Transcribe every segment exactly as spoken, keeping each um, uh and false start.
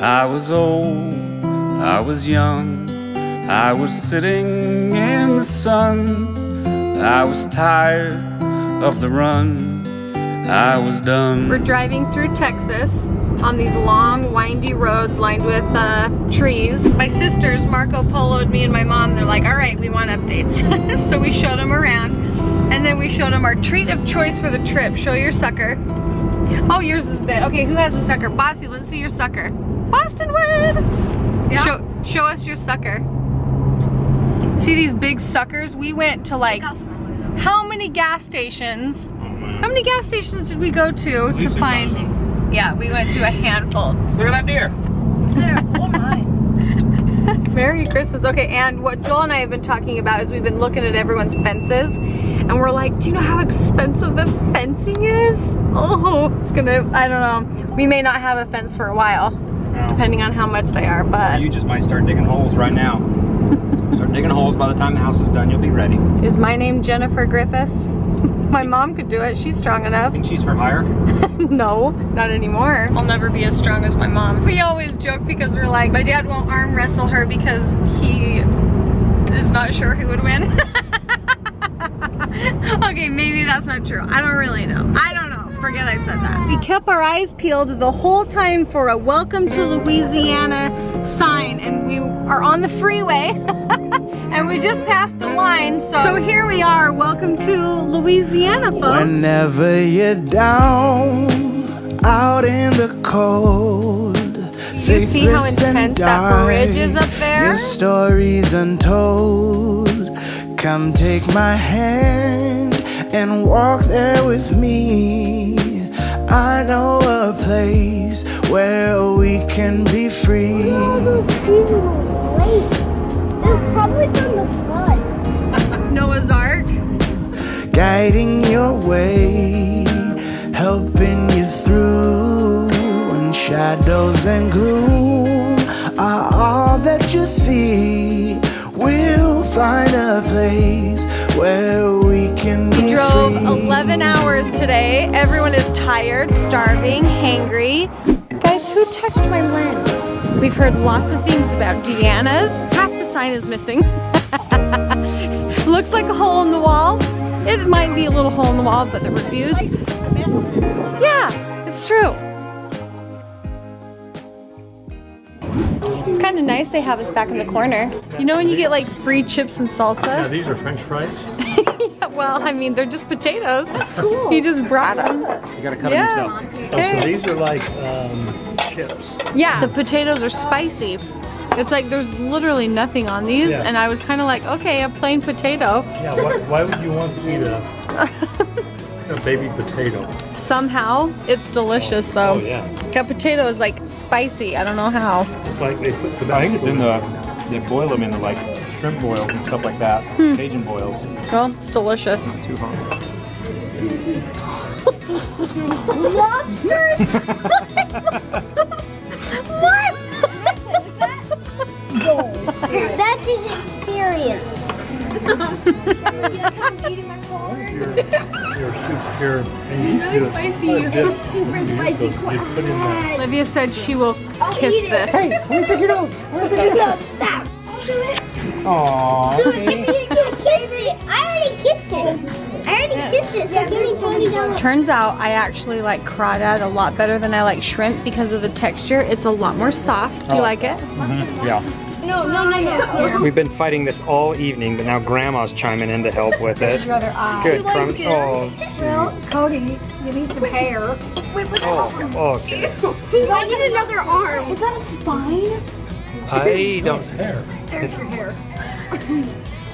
I was old, I was young, I was sitting in the sun. I was tired of the run, I was done. We're driving through Texas on these long, windy roads lined with uh, trees. My sisters Marco Polo'd me and my mom. They're like, all right, we want updates. So we showed them around, and then we showed them our treat of choice for the trip. Show your sucker. Oh, yours is big. Okay, who has a sucker? Bossy, let's see your sucker. Boston wood! Yeah. Show, show us your sucker. See these big suckers? We went to like, how many gas stations? How many gas stations did we go to to find? Thousand. Yeah, we went to a handful. Look at that deer. There, oh my. Merry Christmas. Okay, and what Joel and I have been talking about is we've been looking at everyone's fences, and we're like, do you know how expensive the fencing is? Oh, it's gonna, I don't know. We may not have a fence for a while, no. Depending on how much they are, but. You just might start digging holes right now. Start digging holes. By the time the house is done, you'll be ready. Is my name Jennifer Griffiths? My mom could do it. She's strong enough. I think she's from higher. No, not anymore. I'll never be as strong as my mom. We always joke because we're like, my dad won't arm wrestle her because he is not sure who would win. Okay, maybe that's not true. I don't really know. I don't know. Forget I said that. We kept our eyes peeled the whole time for a Welcome to Louisiana sign, and we are on the freeway. And we just passed the line, so, so here we are. Welcome to Louisiana, folks. Whenever you're down, out in the cold, you see how intense that bridge is up there? Your stories untold. Come take my hand and walk there with me. I know a place where we can be free. Look at all those trees in the lake. Probably from the flood. Noah's Ark. Guiding your way, helping you through, when shadows and gloom are all that you see, we'll find a place where we can be. We drove free. eleven hours today. Everyone is tired, starving, hangry. Guys, who touched my lens? We've heard lots of things about Deanna's. Sign is missing. Looks like a hole in the wall. It might be a little hole in the wall, but the reviews. Yeah, it's true. It's kind of nice they have us back in the corner. You know when you get like free chips and salsa? Yeah, these are French fries. Yeah, well, I mean, they're just potatoes. Cool. He just brought them. You gotta cut yeah. them yourself. Okay. Oh, so these are like um, chips. Yeah, the potatoes are spicy. It's like there's literally nothing on these, yeah. And I was kind of like, okay, a plain potato. Yeah, why, why would you want to eat a, a baby potato? Somehow, it's delicious, oh, though. Oh, yeah. That potato is like spicy. I don't know how. It's like they put the, I think it's in the, they boil them in the like shrimp boils and stuff like that, hmm. Cajun boils. Well, it's delicious. It's too hot. What? That's his experience. Really spicy. It's super spicy. Olivia said she will kiss this. Hey, let me pick your nose. Let me pick your nose. Stop. I'll do it. Aww. Do it. Kiss me. I already kissed it. I already kissed it. So give me twenty dollars. Turns out I actually like crawdad a lot better than I like shrimp because of the texture. It's a lot more soft. Do you like it? Mm-hmm. Yeah. No, no, no, no. We've been fighting this all evening, but now Grandma's chiming in to help with it. Good, crumbs. Like oh, well, Cody, you need some hair. Wait, what's oh, oh, okay. I need another arm. Is that a spine? I don't. It's hair. There's your hair.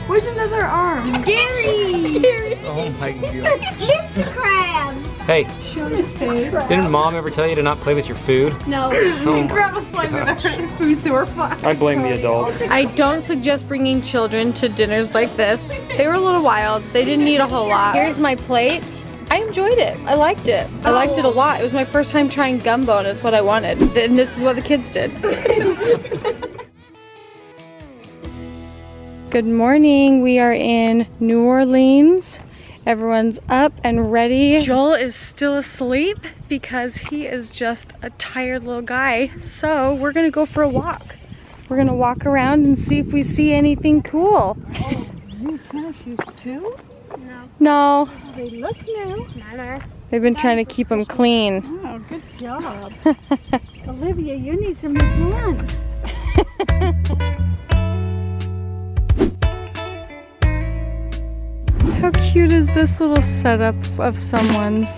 Where's another arm? Gary! Gary! Oh my God. It's the crab. Hey. Show his face. Didn't Mom ever tell you to not play with your food? No. Oh Grandma's playing with our food, so we're fine. I blame the adults. I don't suggest bringing children to dinners like this. They were a little wild. They didn't eat a whole lot. Here's my plate. I enjoyed it. I liked it. I liked it a lot. It was my first time trying gumbo, and it's what I wanted. And this is what the kids did. Good morning. We are in New Orleans. Everyone's up and ready. Joel is still asleep because he is just a tired little guy. So we're gonna go for a walk. We're gonna walk around and see if we see anything cool. Oh, you tennis shoes too? No. No. Oh, they look new. No, no. They've been that trying to keep them clean. Oh, good job. Olivia, you need some new ones. How cute is this little setup of someone's?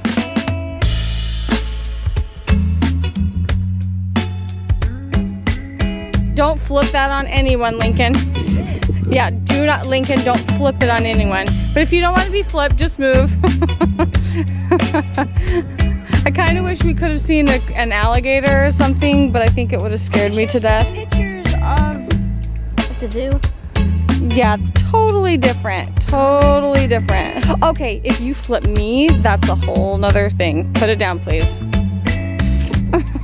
Don't flip that on anyone, Lincoln. Yeah, do not, Lincoln, don't flip it on anyone. But if you don't want to be flipped, just move. I kind of wish we could have seen a, an alligator or something, but I think it would have scared me to death. Pictures of at the zoo. Yeah, totally different, totally different. Okay, if you flip me, that's a whole nother thing. Put it down, please.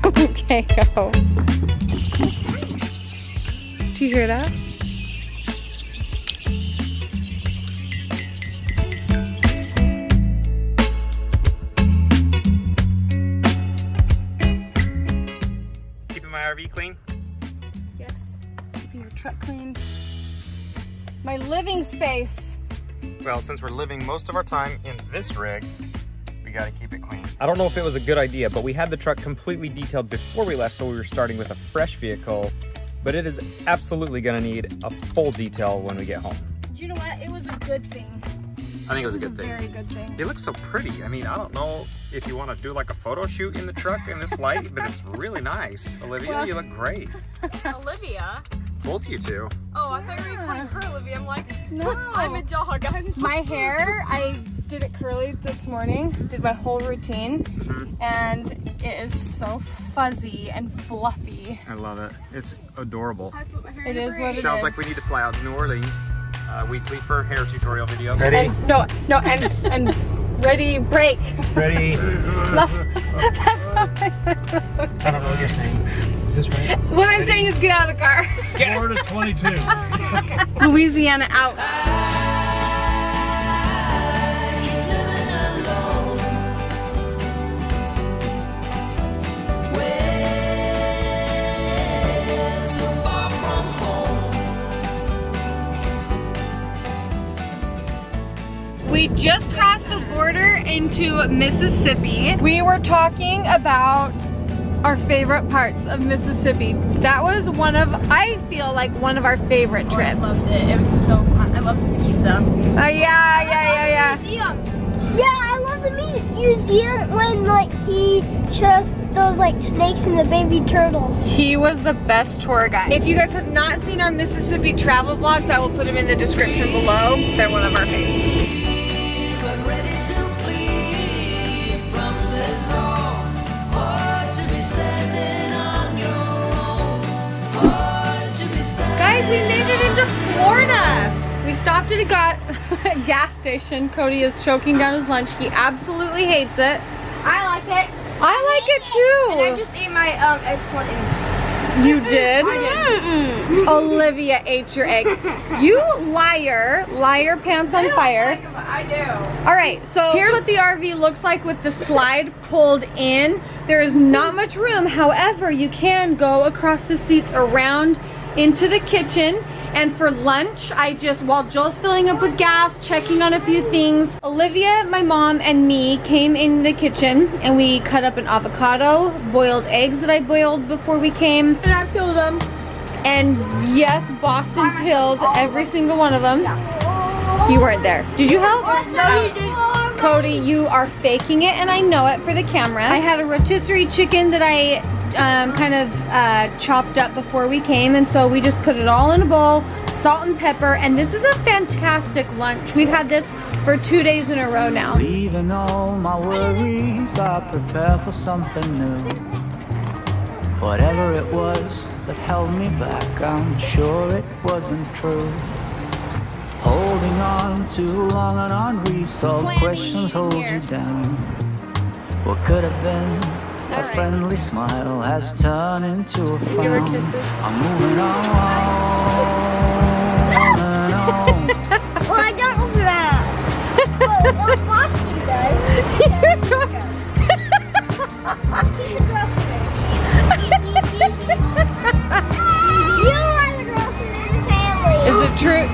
Okay, go. Do you hear that? Keeping my R V clean? Yes, keeping your truck clean. My living space. Well, since we're living most of our time in this rig, we gotta keep it clean. I don't know if it was a good idea, but we had the truck completely detailed before we left, so we were starting with a fresh vehicle, but it is absolutely gonna need a full detail when we get home. Do you know what? It was a good thing. I think it was, it was a good a thing. Very good thing. It looks so pretty. I mean, I don't know if you want to do like a photo shoot in the truck in this light, but it's really nice. Olivia, well, you look great. Olivia? Both you two. Oh, I thought you were calling her Olivia. I'm like, no, I'm a dog. I'm my hair, I did it curly this morning, did my whole routine, mm-hmm. and it is so fuzzy and fluffy. I love it. It's adorable. I put my hair it in is what it sounds is. Like we need to fly out to New Orleans uh, weekly for hair tutorial videos. Ready? And, no, no, and and ready, break. Ready. That's, that's I, I don't know what you're saying. Is this right? What I'm saying is get out of the car. Florida twenty-two. Louisiana out. We just crossed the border into Mississippi. We were talking about our favorite parts of Mississippi. That was one of, I feel like one of our favorite trips. Oh, I loved it, it was so fun. I love the pizza. Oh uh, yeah, yeah, yeah, yeah. Museums. Yeah, I love the museum when like he showed us those like snakes and the baby turtles. He was the best tour guide. If you guys have not seen our Mississippi travel vlogs, I will put them in the description below. They're one of our favorites. But ready to flee from this all. Guys, we made it into Florida. We stopped at a gas station. Cody is choking down his lunch. He absolutely hates it. I like it. I like it too. And I just ate my um, eggplant. You did? I did. Olivia ate your egg. You liar. Liar pants on fire. I do. All right, so here's what the R V looks like with the slide pulled in. There is not much room. However, you can go across the seats around into the kitchen. And for lunch, I just, while Joel's filling up with gas, checking on a few things, Olivia, my mom, and me came in the kitchen and we cut up an avocado, boiled eggs that I boiled before we came. And I peeled them. And yes, Boston peeled every single one of them. You weren't there. Did you help? No, you didn't. Cody, you are faking it and I know it for the camera. I had a rotisserie chicken that I Um, kind of uh, chopped up before we came, and so we just put it all in a bowl, salt and pepper, and this is a fantastic lunch. We've had this for two days in a row now. Leaving all my worries, I prepare for something new. Whatever it was that held me back, I'm sure it wasn't true. Holding on too long and unresolved questions hold you down. What could have been? A friendly smile has turned into a frown. Give her kisses. I'm moving on. Well, I don't know. Well, Boston does. does. He's a girlfriend. You are the girlfriend in the family. Is it true?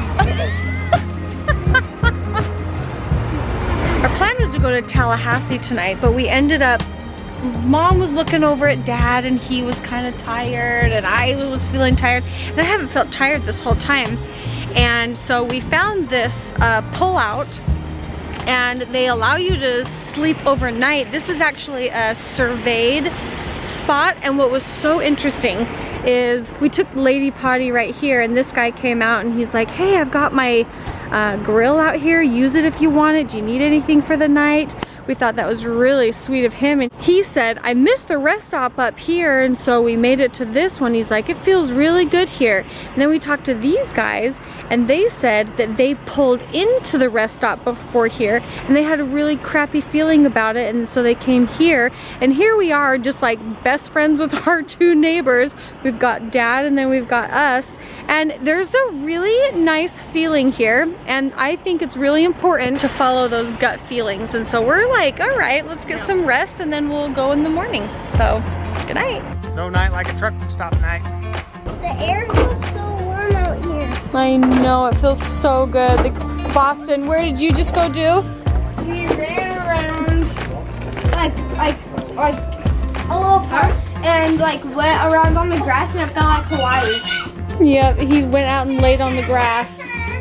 Our plan was to go to Tallahassee tonight, but we ended up, Mom was looking over at Dad and he was kind of tired and I was feeling tired and I haven't felt tired this whole time. And so we found this uh, pull-out and they allow you to sleep overnight. This is actually a surveyed spot, and what was so interesting is we took Lady Potty right here and this guy came out and he's like, hey, I've got my uh, grill out here, use it if you want it, do you need anything for the night? We thought that was really sweet of him, and he said, I missed the rest stop up here and so we made it to this one. He's like, it feels really good here. And then we talked to these guys and they said that they pulled into the rest stop before here and they had a really crappy feeling about it, and so they came here, and here we are just like best friends with our two neighbors. We've got Dad and then we've got us, and there's a really nice feeling here, and I think it's really important to follow those gut feelings. And so we're like, Like, all right, let's get some rest and then we'll go in the morning. So, good night. No night like a truck stop night. The air feels so warm out here. I know, it feels so good. The Boston, where did you just go do? We ran around like, like, like a little park and like went around on the grass and it felt like Hawaii. Yep, he went out and laid on the grass.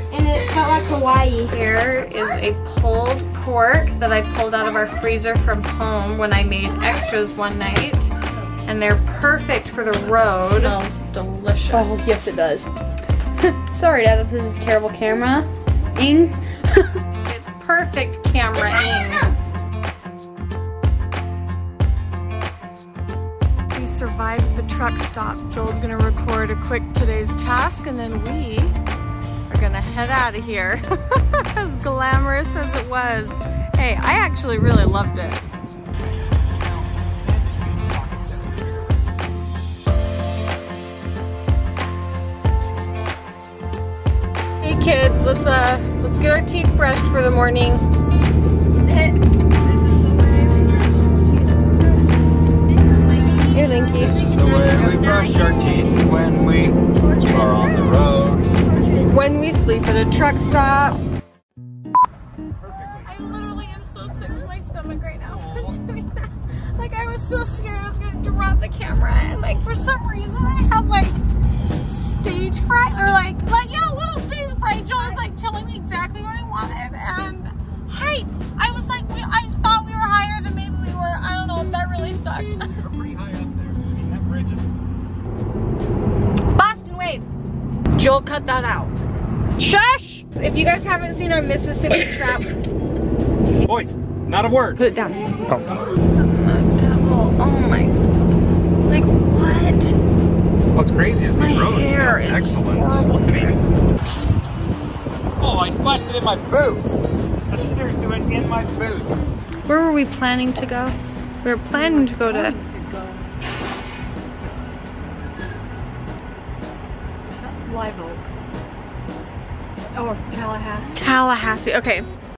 And it felt like Hawaii. Here is a pulled pork that I pulled out of our freezer from home when I made extras one night. And they're perfect for the road. It smells delicious. Oh, yes it does. Sorry, Dad, if this is terrible camera. Ing. It's perfect camera ing. We survived the truck stop. Joel's gonna record a quick today's task and then we gonna head out of here. As glamorous as it was. Hey, I actually really loved it. Hey kids, let's uh let's get our teeth brushed for the morning. Here, Linky. This is the way we brush our teeth when we are on the road. When we sleep at a truck stop. I literally am so sick to my stomach right now from doing that. Like, I was so scared I was gonna drop the camera, and like for some reason I had like stage fright, or like like yeah, a little stage fright. Joel was like telling me exactly what I wanted, and height. I was like, we, I thought we were higher than maybe we were. I don't know. That really sucked. You're pretty high up there. I mean, that bridge is. Boston, wait. Joel, cut that out. Shush! If you guys haven't seen our Mississippi trap. Boys, not a word. Put it down. Oh. Double. Oh my. Like, what? What's crazy is these roads are excellent. Oh, I splashed it in my boot. I seriously went in my boot. Where were we planning to go? We were planning to go to. Live Oak. Or Tallahassee. Tallahassee, okay.